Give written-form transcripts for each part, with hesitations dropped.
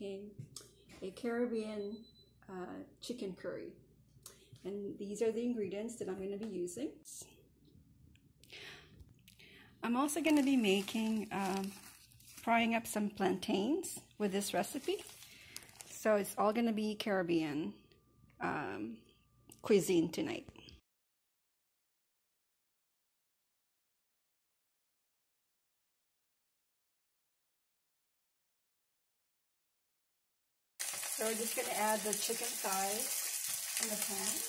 making a Caribbean chicken curry. And these are the ingredients that I'm going to be using. I'm also going to be making, frying up some plantains with this recipe. So it's all going to be Caribbean cuisine tonight. So we're just going to add the chicken thighs in the pan.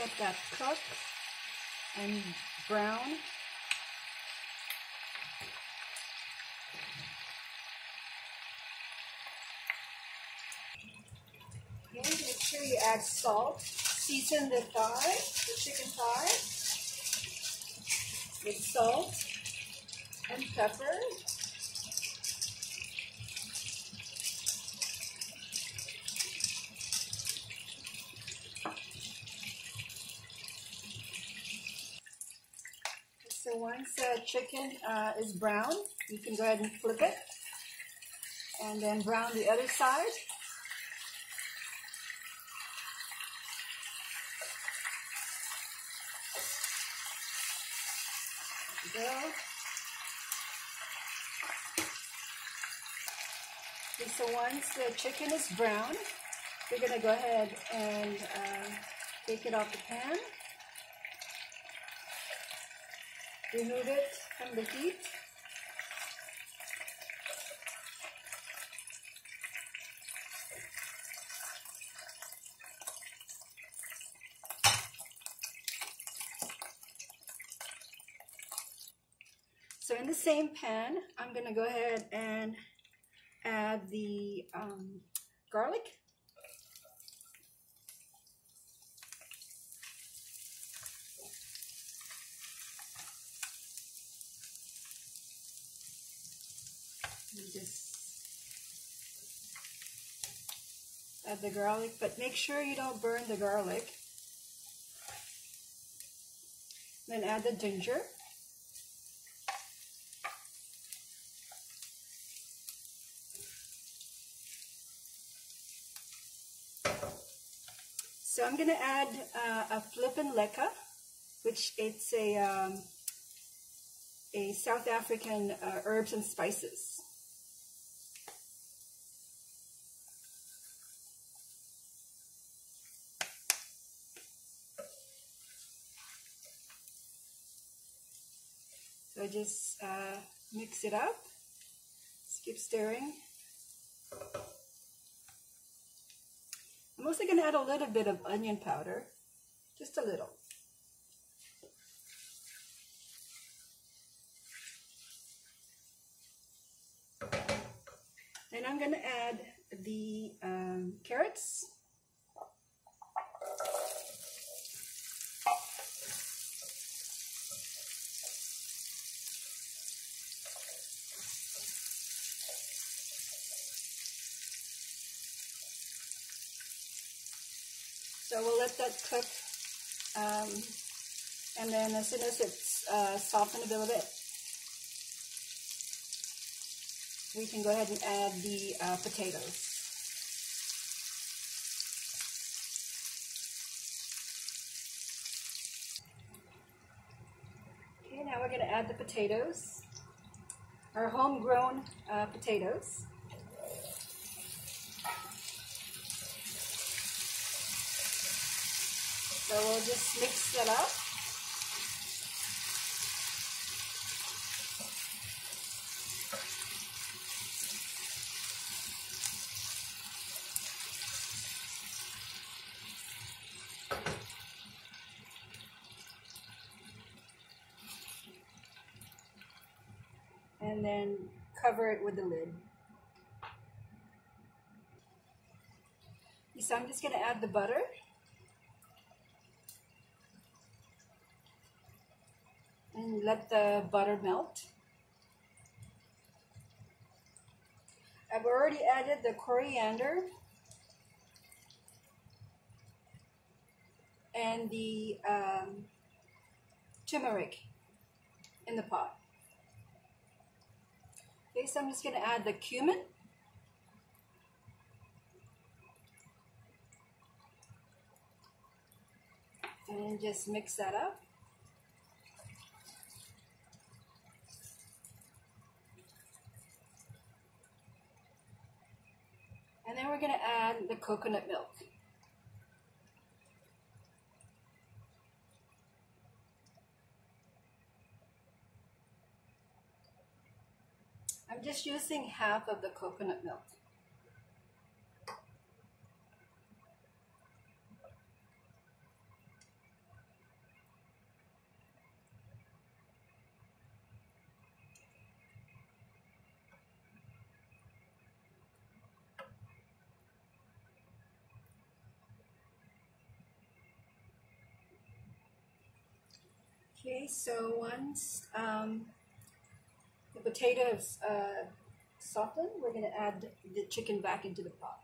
Let that cook and brown. Okay, make sure you add salt. Season the thigh, the chicken thigh, with salt and pepper. So once the chicken is brown, you can go ahead and flip it and then brown the other side. There you go. Okay, so once the chicken is brown, we're going to go ahead and take it off the pan. Remove it from the heat. So in the same pan, I'm going to go ahead and add the garlic. Just add the garlic, but make sure you don't burn the garlic. Then add the ginger. So I'm going to add a flippin' lekker, which it's a South African herbs and spices. So I just mix it up, just keep stirring. I'm also going to add a little bit of onion powder, just a little. And I'm going to add the carrots. So we'll let that cook, and then as soon as it's softened a little bit, we can go ahead and add the potatoes. Okay, now we're going to add the potatoes. our homegrown potatoes. So we'll just mix that up. And then cover it with the lid. So I'm just going to add the butter. And let the butter melt. I've already added the coriander and the turmeric in the pot. Okay, so I'm just going to add the cumin. And just mix that up. And then we're going to add the coconut milk. I'm just using half of the coconut milk. Okay, so once the potatoes soften, we're going to add the chicken back into the pot.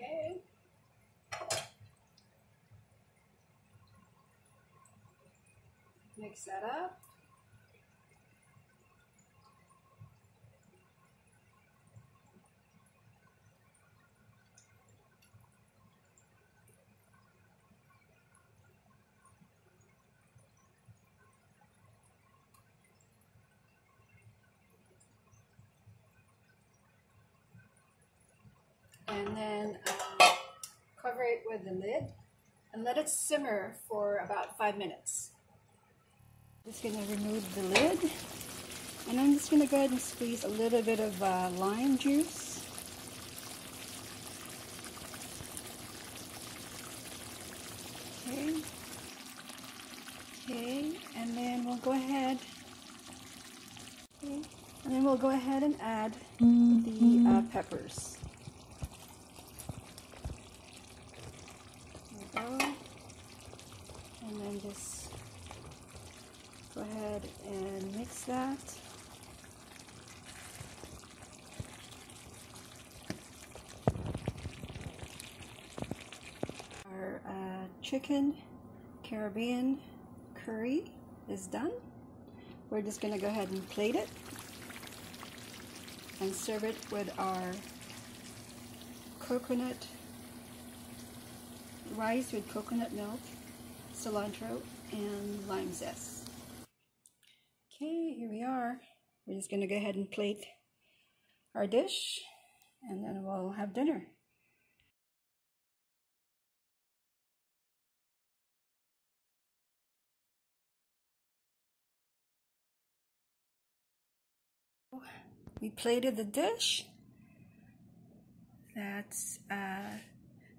Okay. Mix that up. And then cover it with the lid and let it simmer for about 5 minutes. I'm just going to remove the lid, and I'm just going to go ahead and squeeze a little bit of lime juice. Okay, and then we'll go ahead. Okay, and then we'll go ahead and add the peppers. And then just go ahead and mix that. Our chicken Caribbean curry is done. We're just going to go ahead and plate it and serve it with our coconut rice with coconut milk, cilantro, and lime zest. Okay, here we are. We're just going to go ahead and plate our dish, and then we'll have dinner. We plated the dish. That's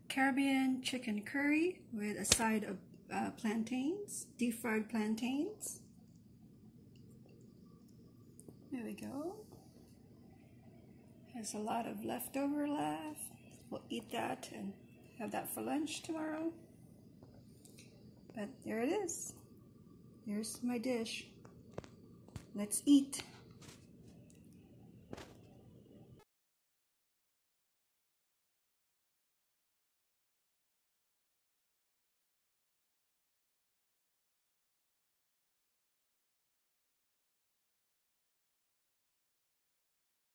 Caribbean chicken curry with a side of plantains, deep-fried plantains. There we go. There's a lot of leftover left. we'll eat that and have that for lunch tomorrow. But there it is. There's my dish. Let's eat.